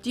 Do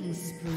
Killing spree.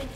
Red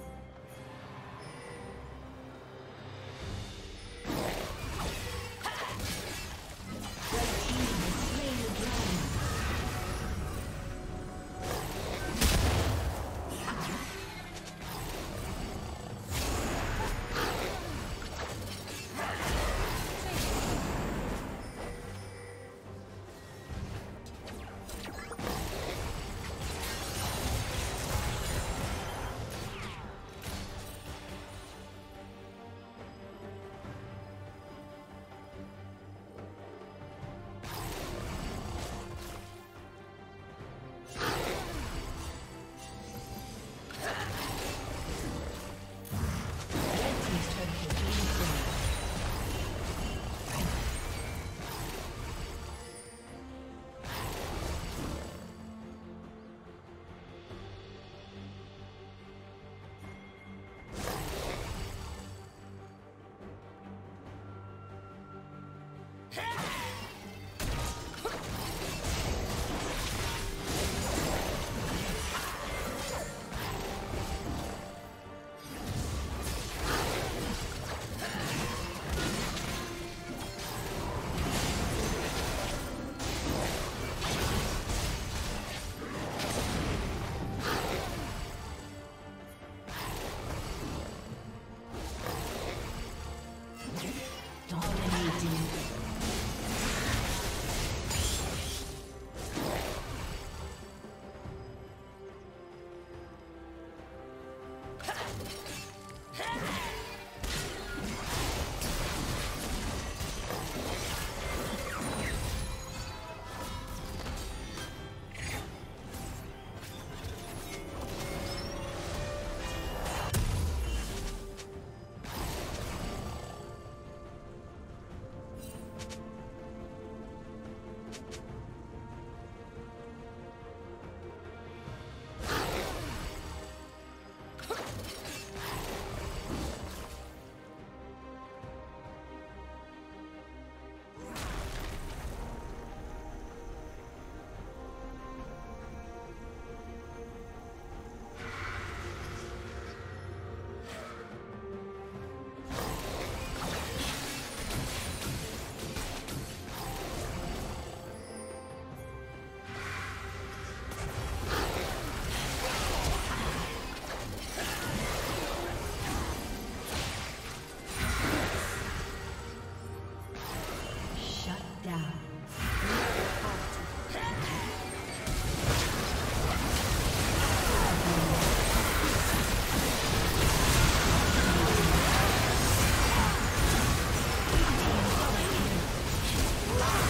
Wow.